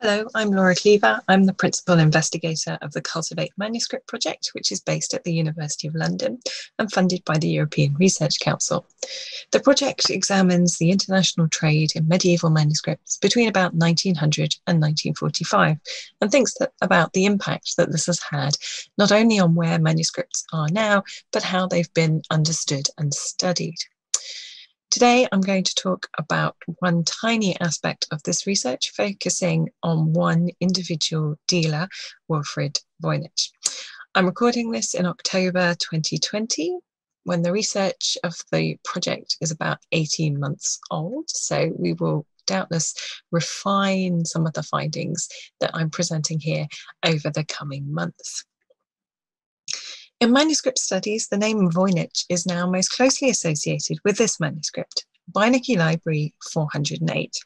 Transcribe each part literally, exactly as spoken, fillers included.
Hello, I'm Laura Cleaver. I'm the Principal Investigator of the Cultivate Manuscript Project, which is based at the University of London and funded by the European Research Council. The project examines the international trade in medieval manuscripts between about nineteen hundred and nineteen forty-five, and thinks that, about the impact that this has had, not only on where manuscripts are now, but how they've been understood and studied. Today, I'm going to talk about one tiny aspect of this research, focusing on one individual dealer, Wilfrid Voynich. I'm recording this in October twenty twenty, when the research of the project is about eighteen months old, so we will doubtless refine some of the findings that I'm presenting here over the coming months. In manuscript studies, the name Voynich is now most closely associated with this manuscript, Beinecke Library four hundred eight.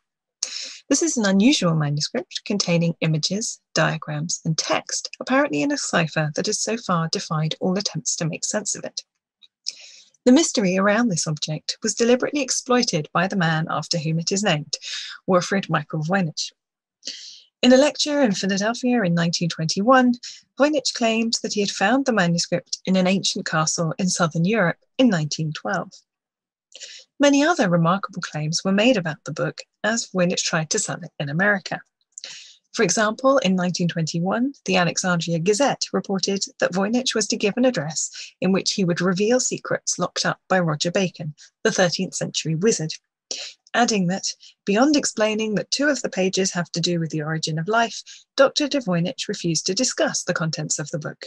This is an unusual manuscript containing images, diagrams, and text, apparently in a cipher that has so far defied all attempts to make sense of it. The mystery around this object was deliberately exploited by the man after whom it is named, Wilfrid Michael Voynich. In a lecture in Philadelphia in nineteen twenty-one, Voynich claimed that he had found the manuscript in an ancient castle in southern Europe in nineteen twelve. Many other remarkable claims were made about the book as Voynich tried to sell it in America. For example, in nineteen twenty-one, the Alexandria Gazette reported that Voynich was to give an address in which he would reveal secrets locked up by Roger Bacon, the thirteenth century wizard, adding that, beyond explaining that two of the pages have to do with the origin of life, Doctor de Voynich refused to discuss the contents of the book.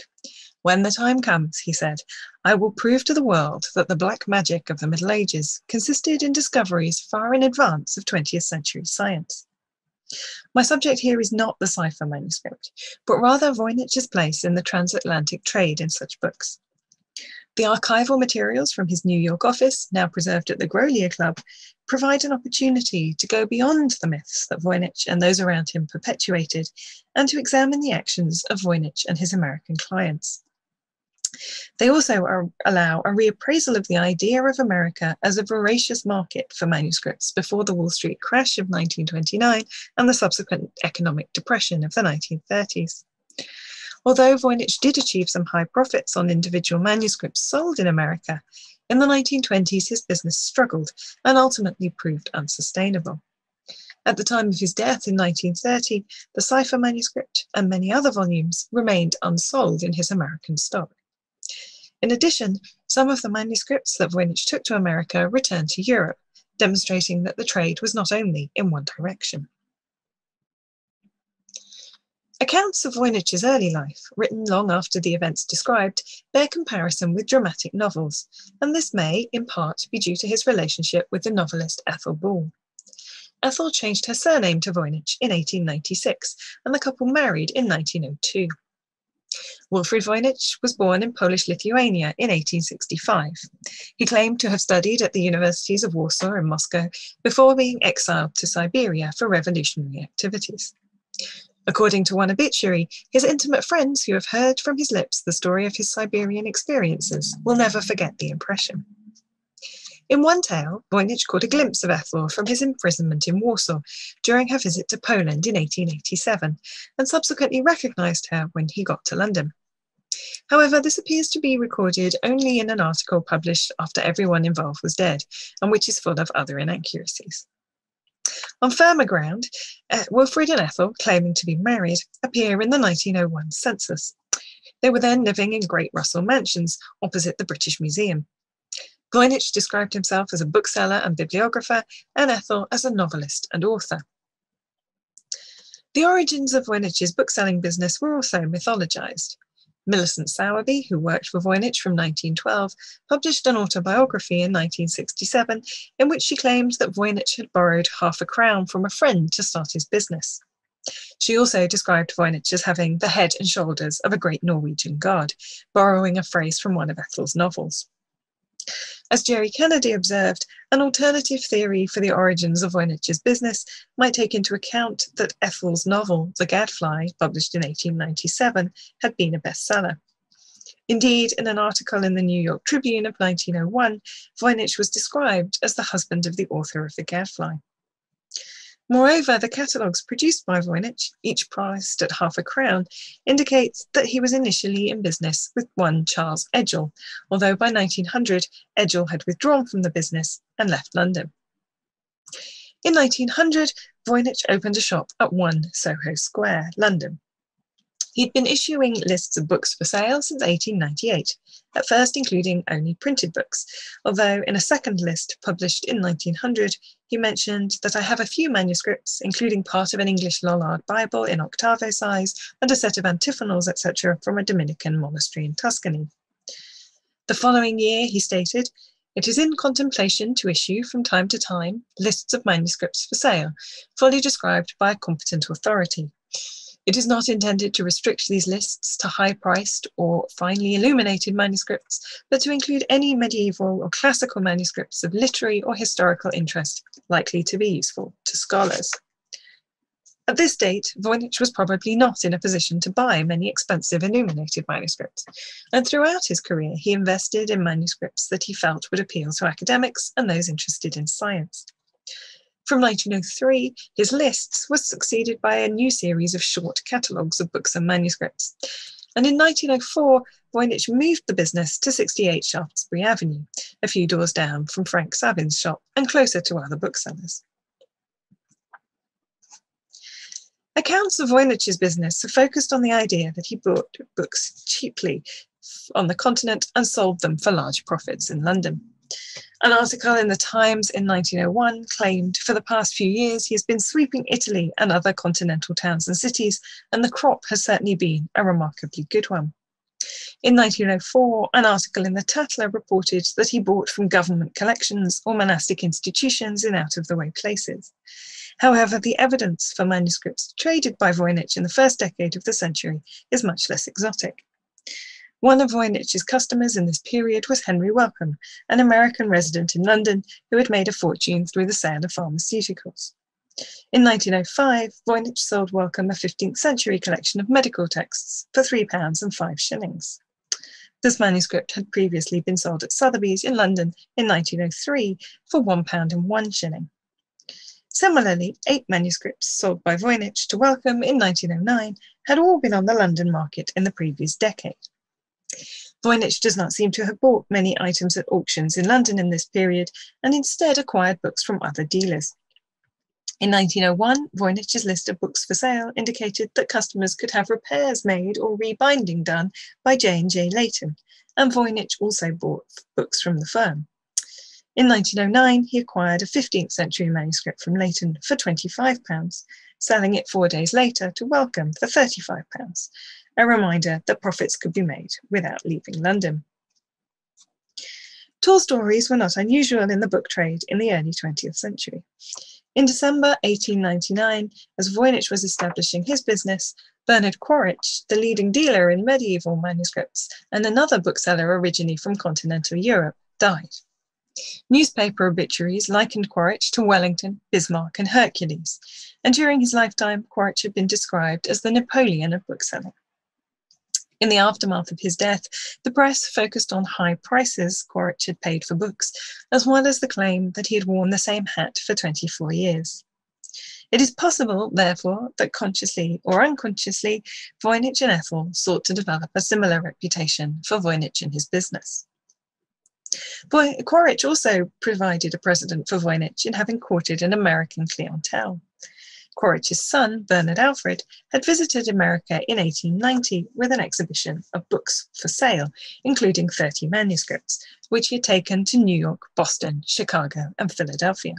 When the time comes, he said, I will prove to the world that the black magic of the Middle Ages consisted in discoveries far in advance of twentieth century science. My subject here is not the cipher manuscript, but rather Voynich's place in the transatlantic trade in such books. The archival materials from his New York office, now preserved at the Grolier Club, provide an opportunity to go beyond the myths that Voynich and those around him perpetuated, and to examine the actions of Voynich and his American clients. They also are, allow a reappraisal of the idea of America as a voracious market for manuscripts before the Wall Street crash of nineteen twenty-nine and the subsequent economic depression of the nineteen thirties. Although Voynich did achieve some high profits on individual manuscripts sold in America, in the nineteen twenties his business struggled and ultimately proved unsustainable. At the time of his death in nineteen thirty, the cipher manuscript and many other volumes remained unsold in his American stock. In addition, some of the manuscripts that Voynich took to America returned to Europe, demonstrating that the trade was not only in one direction. Accounts of Voynich's early life, written long after the events described, bear comparison with dramatic novels, and this may, in part, be due to his relationship with the novelist Ethel Ball. Ethel changed her surname to Voynich in eighteen ninety-six, and the couple married in nineteen oh two. Wilfrid Voynich was born in Polish Lithuania in eighteen sixty-five. He claimed to have studied at the universities of Warsaw and Moscow before being exiled to Siberia for revolutionary activities. According to one obituary, his intimate friends who have heard from his lips the story of his Siberian experiences will never forget the impression. In one tale, Voynich caught a glimpse of Ethel from his imprisonment in Warsaw during her visit to Poland in eighteen eighty-seven, and subsequently recognised her when he got to London. However, this appears to be recorded only in an article published after everyone involved was dead, and which is full of other inaccuracies. On firmer ground, uh, Wilfrid and Ethel, claiming to be married, appear in the nineteen oh one census. They were then living in Great Russell Mansions opposite the British Museum. Voynich described himself as a bookseller and bibliographer, and Ethel as a novelist and author. The origins of Voynich's bookselling business were also mythologised. Millicent Sowerby, who worked for Voynich from nineteen twelve, published an autobiography in nineteen sixty-seven in which she claimed that Voynich had borrowed half a crown from a friend to start his business. She also described Voynich as having the head and shoulders of a great Norwegian god, borrowing a phrase from one of Ethel's novels. As Jerry Kennedy observed, an alternative theory for the origins of Voynich's business might take into account that Ethel's novel, The Gadfly, published in eighteen ninety-seven, had been a bestseller. Indeed, in an article in the New York Tribune of nineteen oh one, Voynich was described as the husband of the author of The Gadfly. Moreover, the catalogues produced by Voynich, each priced at half a crown, indicates that he was initially in business with one Charles Edgell, although by nineteen hundred, Edgell had withdrawn from the business and left London. In nineteen hundred, Voynich opened a shop at one Soho Square, London. He'd been issuing lists of books for sale since eighteen ninety-eight, at first including only printed books, although in a second list published in nineteen hundred, he mentioned that I have a few manuscripts, including part of an English Lollard Bible in octavo size and a set of antiphonals, et cetera, from a Dominican monastery in Tuscany. The following year, he stated, "It is in contemplation to issue from time to time lists of manuscripts for sale, fully described by a competent authority. It is not intended to restrict these lists to high-priced or finely illuminated manuscripts, but to include any medieval or classical manuscripts of literary or historical interest likely to be useful to scholars." At this date, Voynich was probably not in a position to buy many expensive illuminated manuscripts, and throughout his career he invested in manuscripts that he felt would appeal to academics and those interested in science. From nineteen oh three, his lists was succeeded by a new series of short catalogues of books and manuscripts. And in nineteen oh four, Voynich moved the business to sixty-eight Shaftesbury Avenue, a few doors down from Frank Savin's shop and closer to other booksellers. Accounts of Voynich's business have focused on the idea that he bought books cheaply on the continent and sold them for large profits in London. An article in The Times in nineteen oh one claimed, "For the past few years, he has been sweeping Italy and other continental towns and cities, and the crop has certainly been a remarkably good one." In nineteen oh four, an article in The Tatler reported that he bought from government collections or monastic institutions in out-of-the-way places. However, the evidence for manuscripts traded by Voynich in the first decade of the century is much less exotic. One of Voynich's customers in this period was Henry Wellcome, an American resident in London who had made a fortune through the sale of pharmaceuticals. In nineteen oh five, Voynich sold Wellcome a fifteenth century collection of medical texts for three pounds and five shillings. This manuscript had previously been sold at Sotheby's in London in nineteen oh three for one pound and one shilling. Similarly, eight manuscripts sold by Voynich to Wellcome in nineteen oh nine had all been on the London market in the previous decade. Voynich does not seem to have bought many items at auctions in London in this period, and instead acquired books from other dealers. In nineteen oh one, Voynich's list of books for sale indicated that customers could have repairs made or rebinding done by J and J Leighton, and Voynich also bought books from the firm. In nineteen oh nine, he acquired a fifteenth century manuscript from Leighton for twenty-five pounds, selling it four days later to Wellcome for thirty-five pounds. A reminder that profits could be made without leaving London. Tall stories were not unusual in the book trade in the early twentieth century. In December eighteen ninety-nine, as Voynich was establishing his business, Bernard Quaritch, the leading dealer in medieval manuscripts and another bookseller originally from continental Europe, died. Newspaper obituaries likened Quaritch to Wellington, Bismarck and Hercules, and during his lifetime, Quaritch had been described as the Napoleon of bookselling. In the aftermath of his death, the press focused on high prices Quaritch had paid for books, as well as the claim that he had worn the same hat for twenty-four years. It is possible, therefore, that consciously or unconsciously, Voynich and Ethel sought to develop a similar reputation for Voynich and his business. Quaritch also provided a precedent for Voynich in having courted an American clientele. Quaritch's son, Bernard Alfred, had visited America in eighteen ninety with an exhibition of books for sale, including thirty manuscripts, which he had taken to New York, Boston, Chicago, and Philadelphia.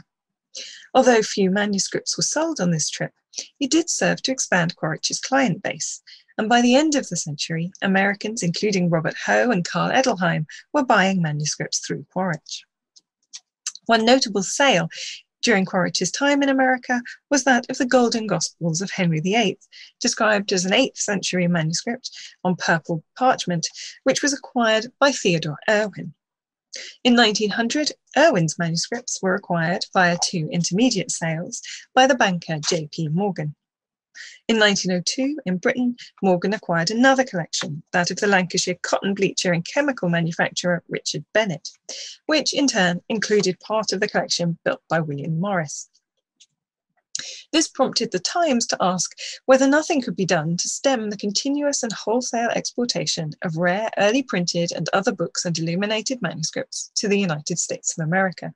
Although few manuscripts were sold on this trip, it did serve to expand Quaritch's client base, and by the end of the century, Americans, including Robert Hoe and Carl Edelheim, were buying manuscripts through Quaritch. One notable sale during Quaritch's time in America was that of the Golden Gospels of Henry the Eighth, described as an eighth century manuscript on purple parchment, which was acquired by Theodore Erwin. In nineteen hundred, Erwin's manuscripts were acquired via two intermediate sales by the banker J P Morgan. In nineteen oh two, in Britain, Morgan acquired another collection, that of the Lancashire cotton bleacher and chemical manufacturer Richard Bennett, which in turn included part of the collection built by William Morris. This prompted the Times to ask whether nothing could be done to stem the continuous and wholesale exportation of rare early printed and other books and illuminated manuscripts to the United States of America.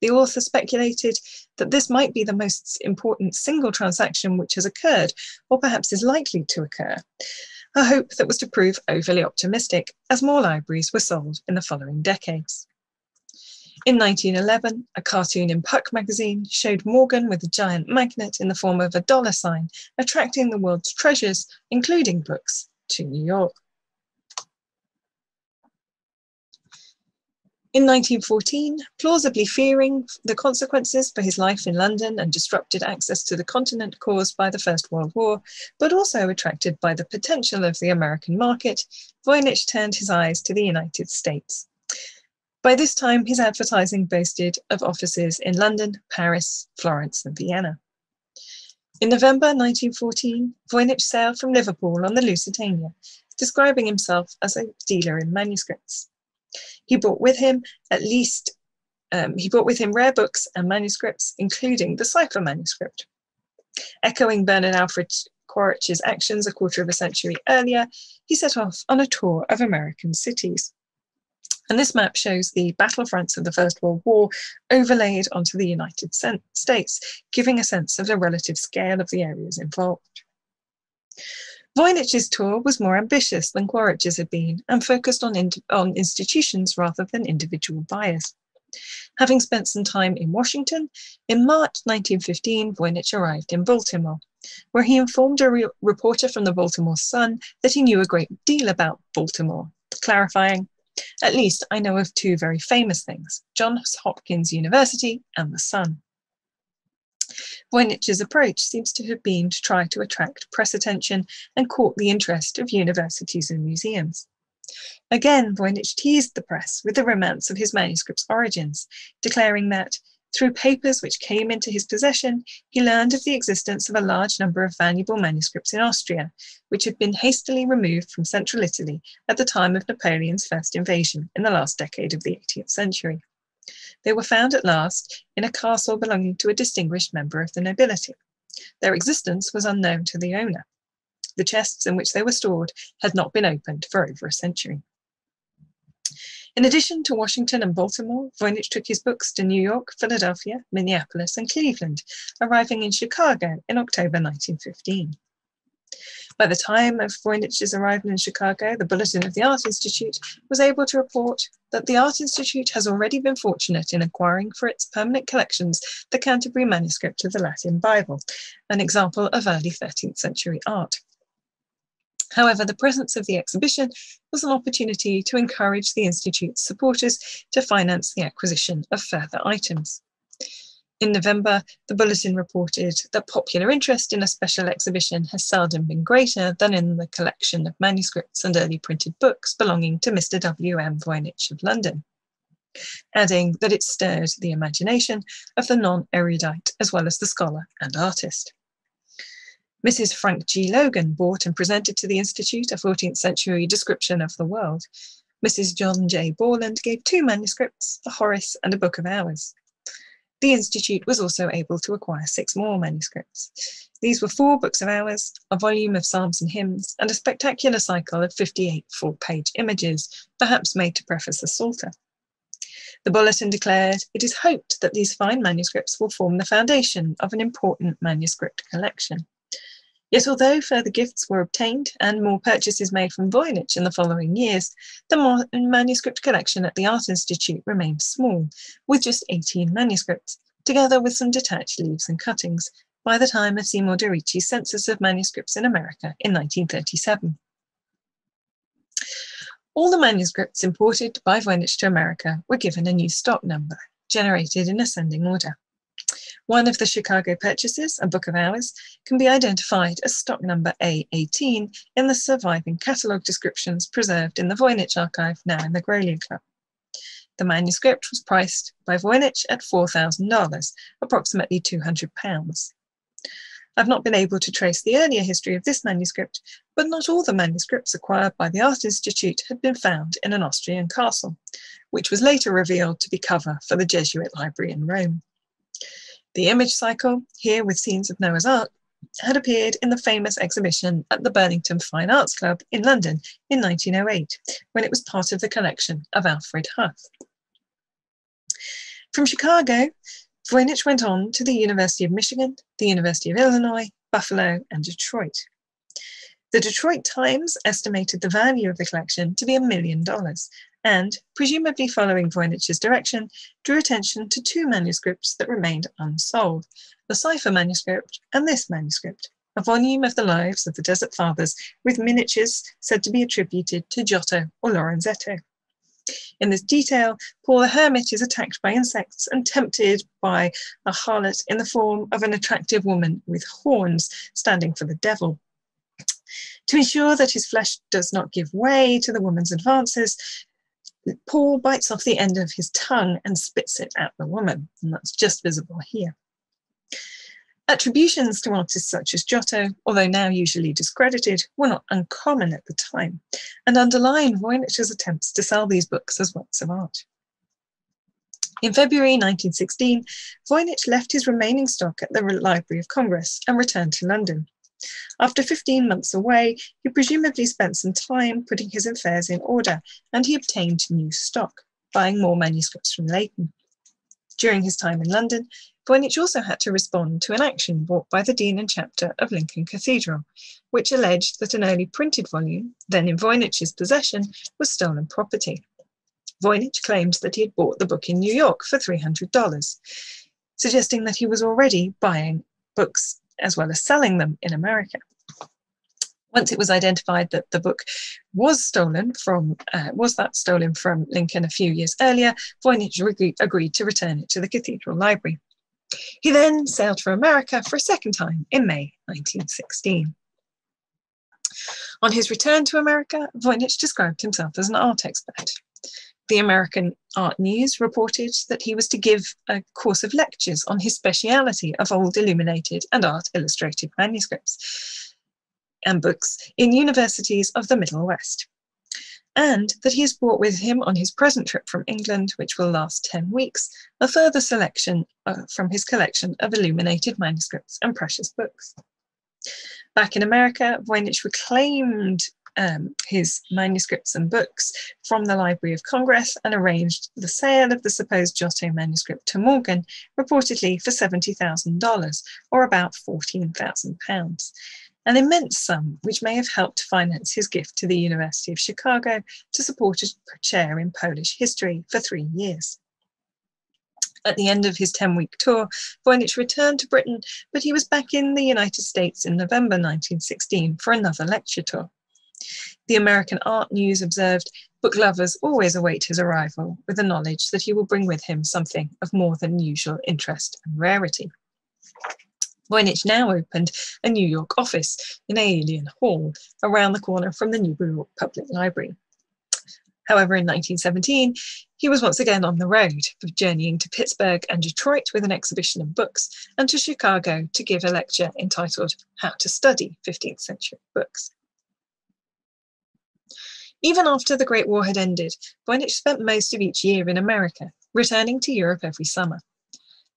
The author speculated that this might be the most important single transaction which has occurred, or perhaps is likely to occur, a hope that was to prove overly optimistic, as more libraries were sold in the following decades. In nineteen eleven, a cartoon in Puck magazine showed Morgan with a giant magnet in the form of a dollar sign, attracting the world's treasures, including books, to New York. In nineteen fourteen, plausibly fearing the consequences for his life in London and disrupted access to the continent caused by the First World War, but also attracted by the potential of the American market, Voynich turned his eyes to the United States. By this time, his advertising boasted of offices in London, Paris, Florence, and Vienna. In November nineteen fourteen, Voynich sailed from Liverpool on the Lusitania, describing himself as a dealer in manuscripts. He brought with him at least, um, he brought with him rare books and manuscripts, including the Cipher manuscript. Echoing Bernard Alfred Quaritch's actions a quarter of a century earlier, he set off on a tour of American cities. And this map shows the battlefronts of the First World War overlaid onto the United States, giving a sense of the relative scale of the areas involved. Voynich's tour was more ambitious than Quaritch's had been and focused on, on institutions rather than individual buyers. Having spent some time in Washington, in March nineteen fifteen, Voynich arrived in Baltimore, where he informed a re reporter from the Baltimore Sun that he knew a great deal about Baltimore, clarifying, "At least I know of two very famous things, Johns Hopkins University and the Sun." Voynich's approach seems to have been to try to attract press attention and court the interest of universities and museums. Again, Voynich teased the press with the romance of his manuscript's origins, declaring that, through papers which came into his possession, he learned of the existence of a large number of valuable manuscripts in Austria, which had been hastily removed from central Italy at the time of Napoleon's first invasion in the last decade of the eighteenth century. They were found at last in a castle belonging to a distinguished member of the nobility. Their existence was unknown to the owner. The chests in which they were stored had not been opened for over a century. In addition to Washington and Baltimore, Voynich took his books to New York, Philadelphia, Minneapolis, and Cleveland, arriving in Chicago in October nineteen fifteen. By the time of Voynich's arrival in Chicago, the Bulletin of the Art Institute was able to report that the Art Institute has already been fortunate in acquiring for its permanent collections the Canterbury manuscript of the Latin Bible, an example of early thirteenth century art. However, the presence of the exhibition was an opportunity to encourage the Institute's supporters to finance the acquisition of further items. In November, the Bulletin reported that popular interest in a special exhibition has seldom been greater than in the collection of manuscripts and early printed books belonging to Mister W M Voynich of London, adding that it stirred the imagination of the non-erudite as well as the scholar and artist. Missus Frank G. Logan bought and presented to the Institute a fourteenth century description of the world. Missus John J. Borland gave two manuscripts, the Horace and a Book of Hours. The Institute was also able to acquire six more manuscripts. These were four books of hours, a volume of psalms and hymns, and a spectacular cycle of fifty-eight full-page images, perhaps made to preface a psalter. The Bulletin declared, "It is hoped that these fine manuscripts will form the foundation of an important manuscript collection." Yet although further gifts were obtained and more purchases made from Voynich in the following years, the manuscript collection at the Art Institute remained small, with just eighteen manuscripts, together with some detached leaves and cuttings, by the time of Seymour Duricci's Census of Manuscripts in America in nineteen thirty-seven. All the manuscripts imported by Voynich to America were given a new stock number, generated in ascending order. One of the Chicago purchases, A Book of Hours, can be identified as stock number A eighteen in the surviving catalogue descriptions preserved in the Voynich archive, now in the Grolier Club. The manuscript was priced by Voynich at four thousand dollars, approximately two hundred pounds. I've not been able to trace the earlier history of this manuscript, but not all the manuscripts acquired by the Art Institute had been found in an Austrian castle, which was later revealed to be cover for the Jesuit library in Rome. The image cycle, here with scenes of Noah's Ark, had appeared in the famous exhibition at the Burlington Fine Arts Club in London in nineteen oh eight, when it was part of the collection of Alfred Huth. From Chicago, Voynich went on to the University of Michigan, the University of Illinois, Buffalo, and Detroit. The Detroit Times estimated the value of the collection to be a million dollars, and, presumably following Voynich's direction, drew attention to two manuscripts that remained unsold, the Cipher manuscript and this manuscript, a volume of the lives of the Desert Fathers with miniatures said to be attributed to Giotto or Lorenzetto. In this detail, Paul the Hermit is attacked by insects and tempted by a harlot in the form of an attractive woman with horns, standing for the devil. To ensure that his flesh does not give way to the woman's advances, Paul bites off the end of his tongue and spits it at the woman, and that's just visible here. Attributions to artists such as Giotto, although now usually discredited, were not uncommon at the time, and underline Voynich's attempts to sell these books as works of art. In February nineteen sixteen, Voynich left his remaining stock at the Library of Congress and returned to London. After fifteen months away, he presumably spent some time putting his affairs in order, and he obtained new stock, buying more manuscripts from Leighton. During his time in London, Voynich also had to respond to an action brought by the Dean and Chapter of Lincoln Cathedral, which alleged that an early printed volume, then in Voynich's possession, was stolen property. Voynich claimed that he had bought the book in New York for three hundred dollars, suggesting that he was already buying books as well as selling them in America. Once it was identified that the book was stolen from, uh, was that stolen from Lincoln a few years earlier, Voynich agreed to return it to the Cathedral Library. He then sailed for America for a second time in May nineteen sixteen. On his return to America, Voynich described himself as an art expert. The American Art News reported that he was to give a course of lectures on his speciality of old illuminated and art illustrated manuscripts and books in universities of the Middle West, and that he has brought with him on his present trip from England, which will last ten weeks, a further selection uh, from his collection of illuminated manuscripts and precious books. Back in America, Voynich reclaimed Um, his manuscripts and books from the Library of Congress and arranged the sale of the supposed Giotto manuscript to Morgan, reportedly for seventy thousand dollars, or about fourteen thousand pounds, an immense sum which may have helped finance his gift to the University of Chicago to support a chair in Polish history for three years. At the end of his ten-week tour, Voynich returned to Britain, but he was back in the United States in November nineteen sixteen for another lecture tour. The American Art News observed, book lovers always await his arrival with the knowledge that he will bring with him something of more than usual interest and rarity. Voynich now opened a New York office in Alien Hall, around the corner from the New York Public Library. However, in nineteen seventeen, he was once again on the road, journeying to Pittsburgh and Detroit with an exhibition of books, and to Chicago to give a lecture entitled How to Study fifteenth century Books. Even after the Great War had ended, Voynich spent most of each year in America, returning to Europe every summer.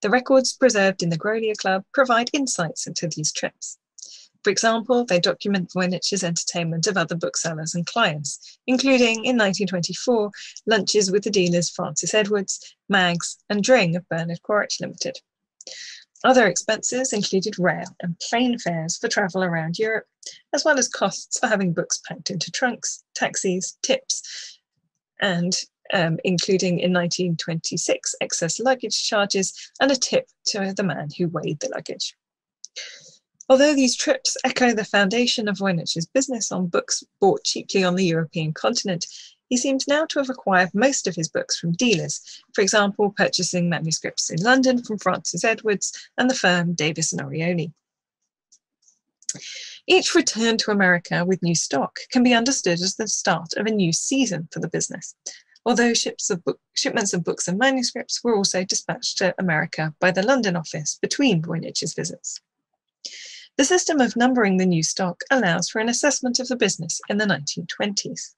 The records preserved in the Grolier Club provide insights into these trips. For example, they document Voynich's entertainment of other booksellers and clients, including, in nineteen twenty-four, lunches with the dealers Francis Edwards, Maggs, and Dring of Bernard Quaritch Limited. Other expenses included rail and plane fares for travel around Europe, as well as costs for having books packed into trunks, taxis, tips, and um, including in nineteen twenty-six excess luggage charges and a tip to the man who weighed the luggage. Although these trips echo the foundation of Voynich's business on books bought cheaply on the European continent, he seems now to have acquired most of his books from dealers, for example, purchasing manuscripts in London from Francis Edwards and the firm Davis and Orioni. Each return to America with new stock can be understood as the start of a new season for the business, although ships of book, shipments of books and manuscripts were also dispatched to America by the London office between Voynich's visits. The system of numbering the new stock allows for an assessment of the business in the nineteen twenties.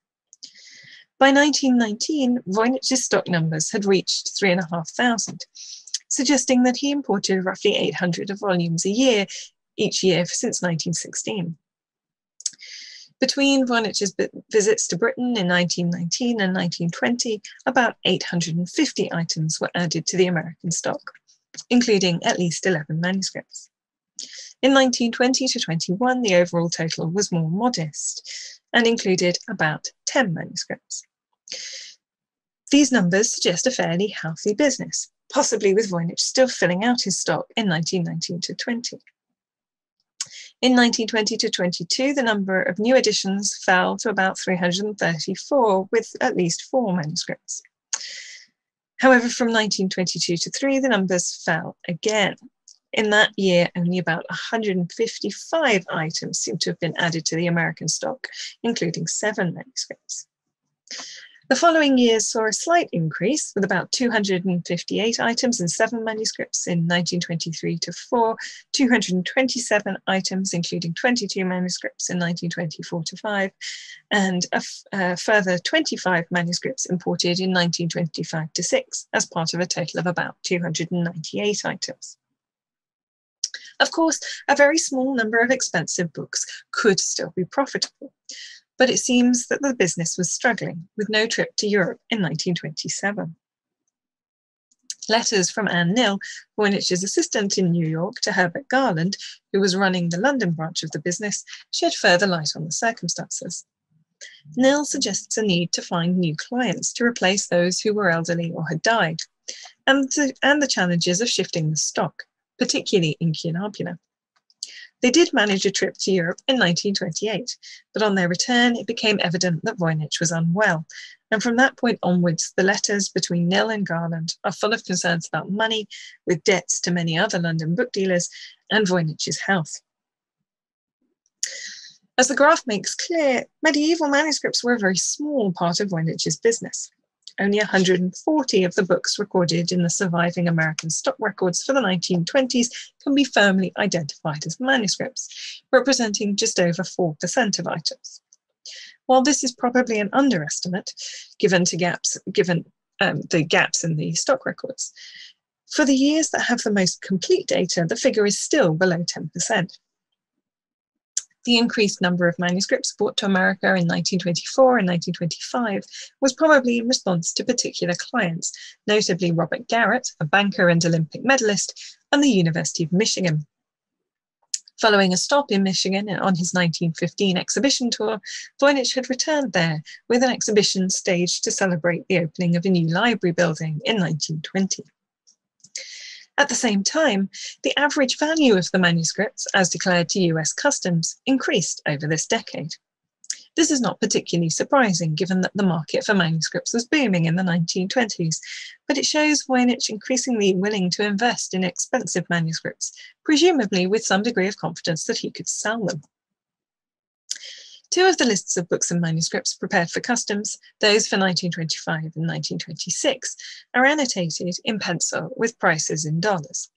By nineteen nineteen, Voynich's stock numbers had reached three and a half thousand. suggesting that he imported roughly eight hundred volumes a year, each year since nineteen sixteen. Between Voynich's visits to Britain in nineteen nineteen and nineteen twenty, about eight hundred fifty items were added to the American stock, including at least eleven manuscripts. In nineteen twenty to twenty-one, the overall total was more modest and included about ten manuscripts. These numbers suggest a fairly healthy business, possibly with Voynich still filling out his stock in nineteen nineteen to twenty. In nineteen twenty to twenty-two, the number of new editions fell to about three hundred thirty-four, with at least four manuscripts. However, from nineteen twenty-two to twenty-three, the numbers fell again. In that year, only about one hundred fifty-five items seem to have been added to the American stock, including seven manuscripts. The following years saw a slight increase, with about two hundred fifty-eight items and seven manuscripts in nineteen twenty-three to four, two hundred twenty-seven items, including twenty-two manuscripts in nineteen twenty-four to five, and a, a further twenty-five manuscripts imported in nineteen twenty-five to six, as part of a total of about two hundred ninety-eight items. Of course, a very small number of expensive books could still be profitable, but it seems that the business was struggling, with no trip to Europe in nineteen twenty-seven. Letters from Anne Nill, Voynich's assistant in New York, to Herbert Garland, who was running the London branch of the business, shed further light on the circumstances. Nill suggests a need to find new clients to replace those who were elderly or had died, and, to, and the challenges of shifting the stock, particularly in Cunabula. They did manage a trip to Europe in nineteen twenty-eight, but on their return it became evident that Voynich was unwell, and from that point onwards the letters between Nill and Garland are full of concerns about money, with debts to many other London book dealers, and Voynich's health. As the graph makes clear, medieval manuscripts were a very small part of Voynich's business. Only one hundred forty of the books recorded in the surviving American stock records for the nineteen twenties can be firmly identified as manuscripts, representing just over four percent of items. While this is probably an underestimate, given, to gaps, given um, the gaps in the stock records, for the years that have the most complete data, the figure is still below ten percent. The increased number of manuscripts brought to America in nineteen twenty-four and nineteen twenty-five was probably in response to particular clients, notably Robert Garrett, a banker and Olympic medalist, and the University of Michigan. Following a stop in Michigan on his nineteen fifteen exhibition tour, Voynich had returned there with an exhibition staged to celebrate the opening of a new library building in nineteen twenty. At the same time, the average value of the manuscripts, as declared to U S Customs, increased over this decade. This is not particularly surprising, given that the market for manuscripts was booming in the nineteen twenties, but it shows Voynich increasingly willing to invest in expensive manuscripts, presumably with some degree of confidence that he could sell them. Two of the lists of books and manuscripts prepared for customs, those for nineteen twenty-five and nineteen twenty-six, are annotated in pencil with prices in dollars.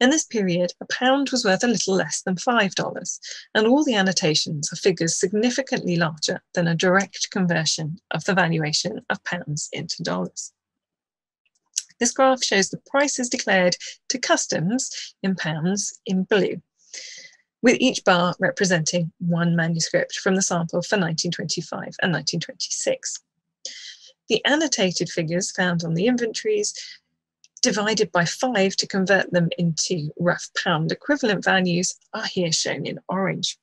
In this period, a pound was worth a little less than five dollars, and all the annotations are figures significantly larger than a direct conversion of the valuation of pounds into dollars. This graph shows the prices declared to customs in pounds in blue, with each bar representing one manuscript from the sample for nineteen twenty-five and nineteen twenty-six. The annotated figures found on the inventories divided by five to convert them into rough pound equivalent values are here shown in orange.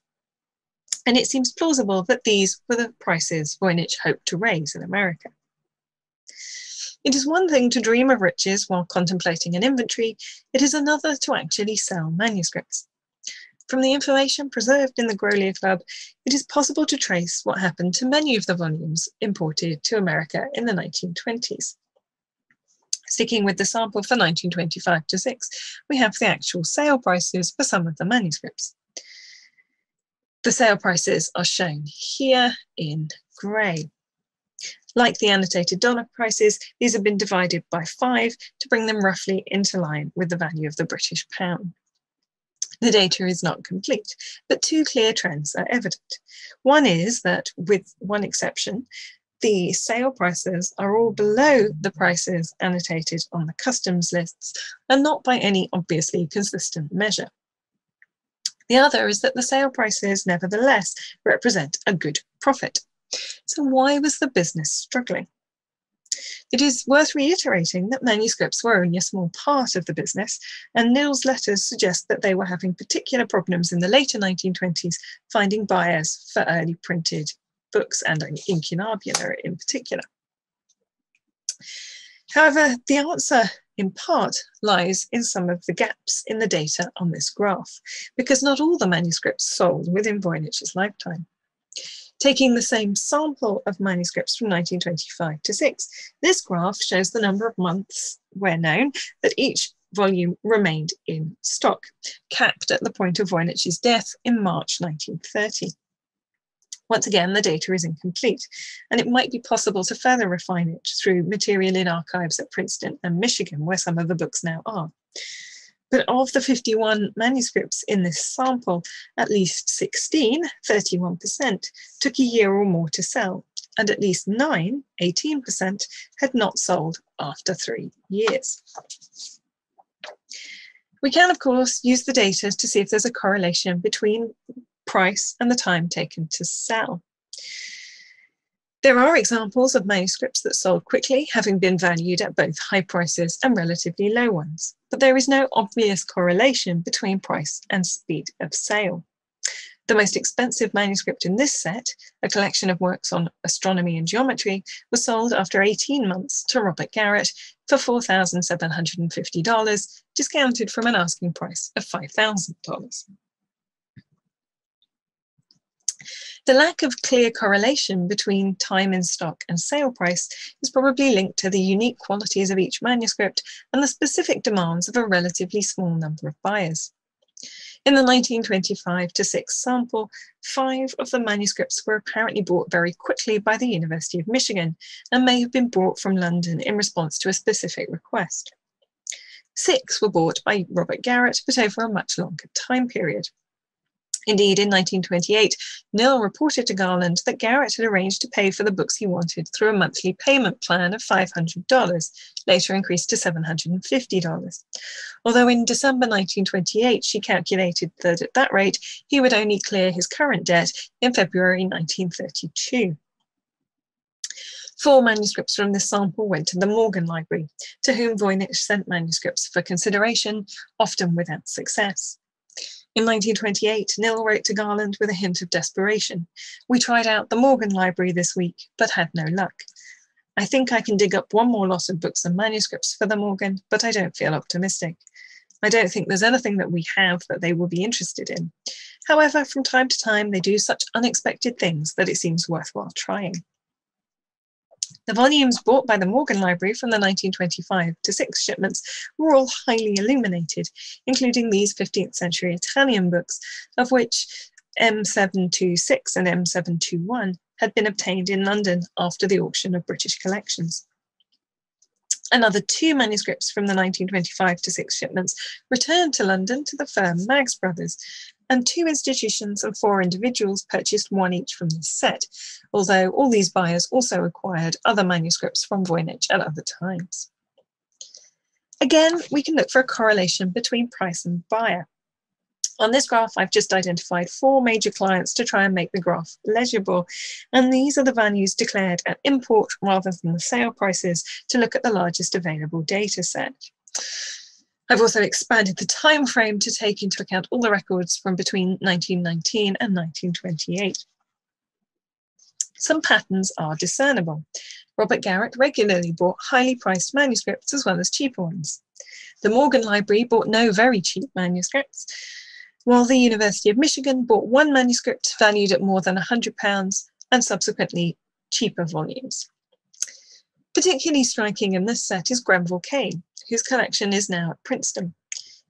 And it seems plausible that these were the prices Voynich hoped to raise in America. It is one thing to dream of riches while contemplating an inventory, it is another to actually sell manuscripts. From the information preserved in the Grolier Club, it is possible to trace what happened to many of the volumes imported to America in the nineteen twenties. Sticking with the sample for nineteen twenty-five to six, we have the actual sale prices for some of the manuscripts. The sale prices are shown here in grey. Like the annotated dollar prices, these have been divided by five to bring them roughly into line with the value of the British pound. The data is not complete, but two clear trends are evident. One is that, with one exception, the sale prices are all below the prices annotated on the customs lists and not by any obviously consistent measure. The other is that the sale prices nevertheless represent a good profit. So why was the business struggling? It is worth reiterating that manuscripts were only a small part of the business, and Nill's letters suggest that they were having particular problems in the later nineteen twenties finding buyers for early printed books and incunabula in particular. However, the answer in part lies in some of the gaps in the data on this graph, because not all the manuscripts sold within Voynich's lifetime. Taking the same sample of manuscripts from nineteen twenty-five to six, this graph shows the number of months where known that each volume remained in stock, capped at the point of Voynich's death in March nineteen thirty. Once again, the data is incomplete, and it might be possible to further refine it through material in archives at Princeton and Michigan, where some of the books now are. But of the fifty-one manuscripts in this sample, at least sixteen, thirty-one percent, took a year or more to sell, and at least nine, eighteen percent, had not sold after three years. We can, of course, use the data to see if there's a correlation between price and the time taken to sell. There are examples of manuscripts that sold quickly, having been valued at both high prices and relatively low ones, but there is no obvious correlation between price and speed of sale. The most expensive manuscript in this set, a collection of works on astronomy and geometry, was sold after eighteen months to Robert Garrett for four thousand seven hundred fifty dollars, discounted from an asking price of five thousand dollars. The lack of clear correlation between time in stock and sale price is probably linked to the unique qualities of each manuscript and the specific demands of a relatively small number of buyers. In the nineteen twenty-five to six sample, five of the manuscripts were apparently bought very quickly by the University of Michigan and may have been brought from London in response to a specific request. Six were bought by Robert Garrett, but over a much longer time period. Indeed, in nineteen twenty-eight, Nill reported to Garland that Garrett had arranged to pay for the books he wanted through a monthly payment plan of five hundred dollars, later increased to seven hundred fifty dollars. Although in December nineteen twenty-eight, she calculated that at that rate, he would only clear his current debt in February nineteen thirty-two. Four manuscripts from this sample went to the Morgan Library, to whom Voynich sent manuscripts for consideration, often without success. In nineteen twenty-eight, Nill wrote to Garland with a hint of desperation. "We tried out the Morgan Library this week, but had no luck. I think I can dig up one more lot of books and manuscripts for the Morgan, but I don't feel optimistic. I don't think there's anything that we have that they will be interested in. However, from time to time, they do such unexpected things that it seems worthwhile trying." The volumes bought by the Morgan Library from the nineteen twenty-five to six shipments were all highly illuminated, including these fifteenth century Italian books, of which M seven two six and M seven two one had been obtained in London after the auction of British collections. Another two manuscripts from the nineteen twenty-five to six shipments returned to London to the firm Maggs Brothers, and two institutions and four individuals purchased one each from this set, although all these buyers also acquired other manuscripts from Voynich at other times. Again, we can look for a correlation between price and buyer. On this graph, I've just identified four major clients to try and make the graph legible, and these are the values declared at import rather than the sale prices to look at the largest available data set. I've also expanded the time frame to take into account all the records from between nineteen nineteen and nineteen twenty-eight. Some patterns are discernible. Robert Garrett regularly bought highly priced manuscripts as well as cheaper ones. The Morgan Library bought no very cheap manuscripts, while the University of Michigan bought one manuscript valued at more than one hundred pounds and subsequently cheaper volumes. Particularly striking in this set is Grenville Kane, whose collection is now at Princeton.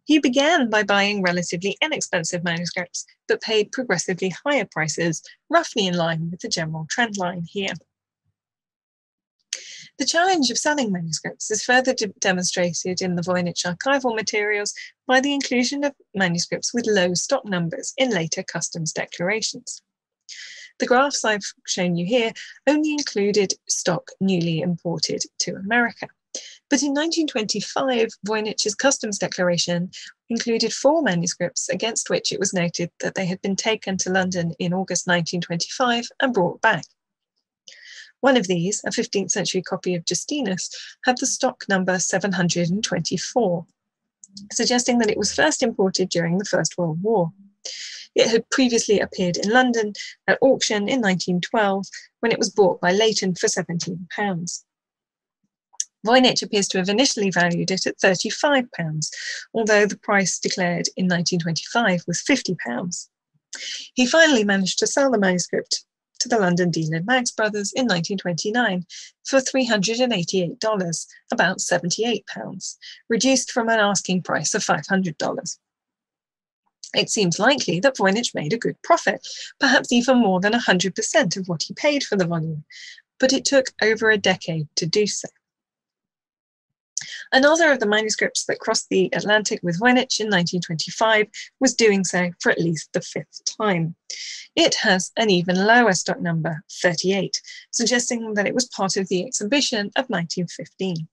He began by buying relatively inexpensive manuscripts, but paid progressively higher prices, roughly in line with the general trend line here. The challenge of selling manuscripts is further de demonstrated in the Voynich archival materials by the inclusion of manuscripts with low stock numbers in later customs declarations. The graphs I've shown you here only included stock newly imported to America. But in nineteen twenty-five, Voynich's customs declaration included four manuscripts against which it was noted that they had been taken to London in August nineteen twenty-five and brought back. One of these, a fifteenth century copy of Justinus, had the stock number seven hundred twenty-four, suggesting that it was first imported during the First World War. It had previously appeared in London at auction in nineteen twelve, when it was bought by Leighton for seventeen pounds. Voynich appears to have initially valued it at thirty-five pounds, although the price declared in nineteen twenty-five was fifty pounds. He finally managed to sell the manuscript to the London dealer Maggs Brothers in nineteen twenty-nine for three hundred eighty-eight dollars, about seventy-eight pounds, reduced from an asking price of five hundred dollars. It seems likely that Voynich made a good profit, perhaps even more than one hundred percent of what he paid for the volume, but it took over a decade to do so. Another of the manuscripts that crossed the Atlantic with Voynich in nineteen twenty-five was doing so for at least the fifth time. It has an even lower stock number, thirty-eight, suggesting that it was part of the exhibition of nineteen fifteen.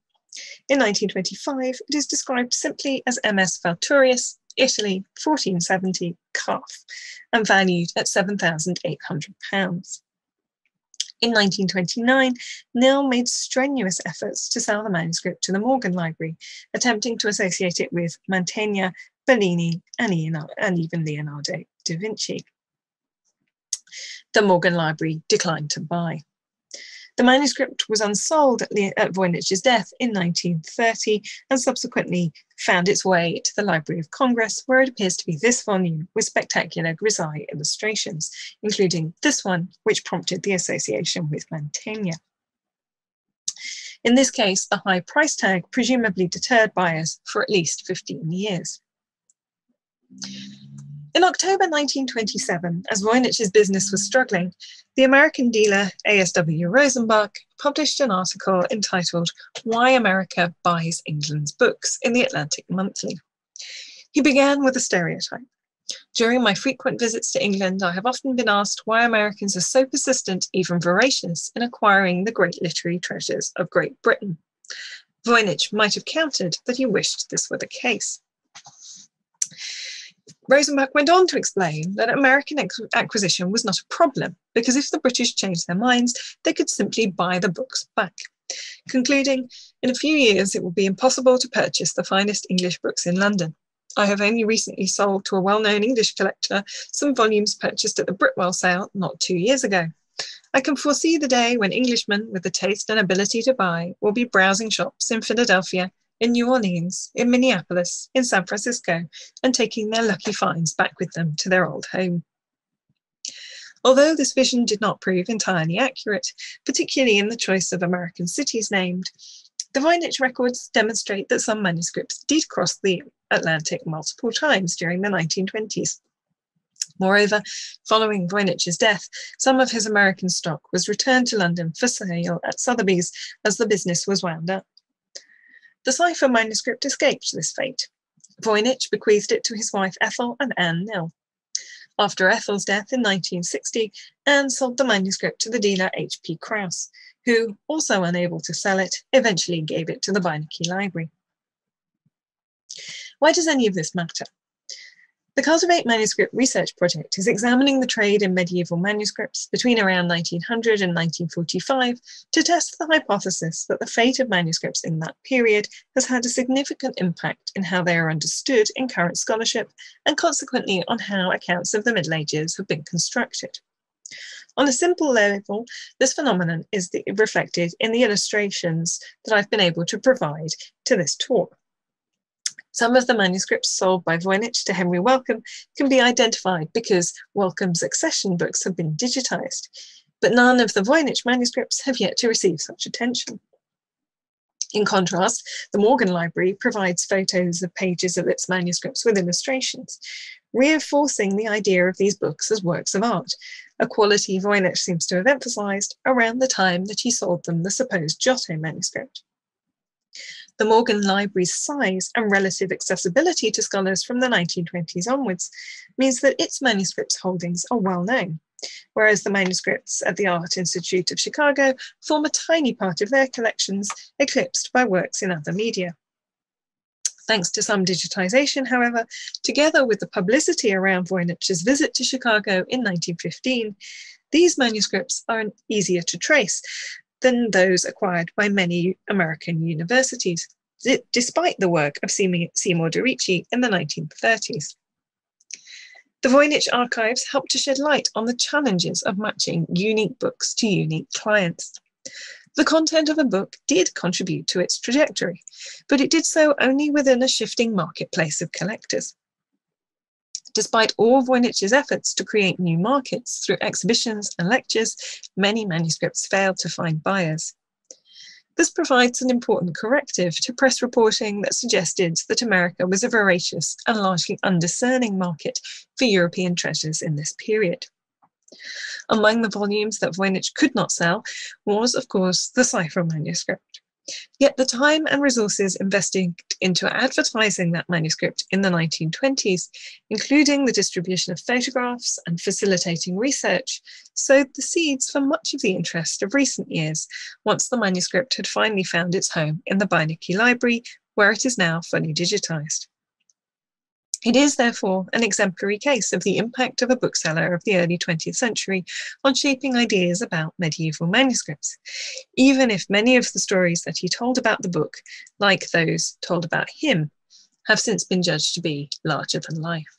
In nineteen twenty-five, it is described simply as M S Valturius, Italy, fourteen seventy, calf, and valued at seven thousand eight hundred pounds. In nineteen twenty-nine, Nell made strenuous efforts to sell the manuscript to the Morgan Library, attempting to associate it with Mantegna, Bellini, and even Leonardo da Vinci. The Morgan Library declined to buy. The manuscript was unsold at, at Voynich's death in nineteen thirty and subsequently found its way to the Library of Congress, where it appears to be this volume with spectacular grisaille illustrations, including this one, which prompted the association with Mantegna. In this case, the high price tag presumably deterred buyers for at least fifteen years. In October nineteen twenty-seven, as Voynich's business was struggling, the American dealer A S W Rosenbach published an article entitled "Why America Buys England's Books" in the Atlantic Monthly. He began with a stereotype. "During my frequent visits to England, I have often been asked why Americans are so persistent, even voracious, in acquiring the great literary treasures of Great Britain." Voynich might have countered that he wished this were the case. Rosenbach went on to explain that American acquisition was not a problem, because if the British changed their minds, they could simply buy the books back, concluding, "In a few years, it will be impossible to purchase the finest English books in London. I have only recently sold to a well-known English collector some volumes purchased at the Britwell sale not two years ago. I can foresee the day when Englishmen, with the taste and ability to buy, will be browsing shops in Philadelphia, in New Orleans, in Minneapolis, in San Francisco, and taking their lucky finds back with them to their old home." Although this vision did not prove entirely accurate, particularly in the choice of American cities named, the Voynich records demonstrate that some manuscripts did cross the Atlantic multiple times during the nineteen twenties. Moreover, following Voynich's death, some of his American stock was returned to London for sale at Sotheby's as the business was wound up. The cipher manuscript escaped this fate. Voynich bequeathed it to his wife Ethel and Anne Nell. After Ethel's death in nineteen sixty, Anne sold the manuscript to the dealer H P Krauss, who, also unable to sell it, eventually gave it to the Beinecke Library. Why does any of this matter? The Cultivate Manuscript Research Project is examining the trade in medieval manuscripts between around nineteen hundred and nineteen forty-five to test the hypothesis that the fate of manuscripts in that period has had a significant impact in how they are understood in current scholarship and consequently on how accounts of the Middle Ages have been constructed. On a simple level, this phenomenon is reflected in the illustrations that I've been able to provide to this talk. Some of the manuscripts sold by Voynich to Henry Wellcome can be identified because Wellcome's accession books have been digitized, but none of the Voynich manuscripts have yet to receive such attention. In contrast, the Morgan Library provides photos of pages of its manuscripts with illustrations, reinforcing the idea of these books as works of art, a quality Voynich seems to have emphasized around the time that he sold them the supposed Giotto manuscript. The Morgan Library's size and relative accessibility to scholars from the nineteen twenties onwards means that its manuscripts holdings are well known, whereas the manuscripts at the Art Institute of Chicago form a tiny part of their collections, eclipsed by works in other media. Thanks to some digitization, however, together with the publicity around Voynich's visit to Chicago in nineteen fifteen, these manuscripts are easier to trace than those acquired by many American universities, despite the work of Seymour Dirichey in the nineteen thirties. The Voynich archives help to shed light on the challenges of matching unique books to unique clients. The content of a book did contribute to its trajectory, but it did so only within a shifting marketplace of collectors. Despite all Voynich's efforts to create new markets through exhibitions and lectures, many manuscripts failed to find buyers. This provides an important corrective to press reporting that suggested that America was a voracious and largely undiscerning market for European treasures in this period. Among the volumes that Voynich could not sell was, of course, the Cipher manuscript. Yet the time and resources invested into advertising that manuscript in the nineteen twenties, including the distribution of photographs and facilitating research, sowed the seeds for much of the interest of recent years, once the manuscript had finally found its home in the Beinecke Library, where it is now fully digitized. It is, therefore, an exemplary case of the impact of a bookseller of the early twentieth century on shaping ideas about medieval manuscripts, even if many of the stories that he told about the book, like those told about him, have since been judged to be larger than life.